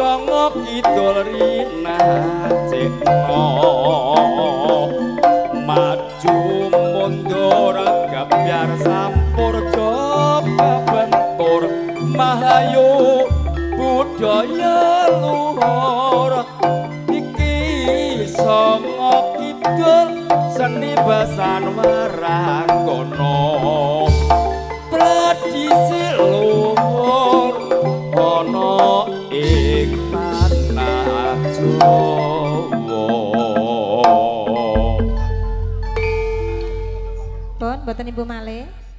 Songo Kidul rina cekno maju mundur gabyar sampur coba bentur mahayu budaya luhur iki Songo Kidul seni basan warangkono tradisi luhur ono ing tanah Jawa. Pun boten Ibu malih.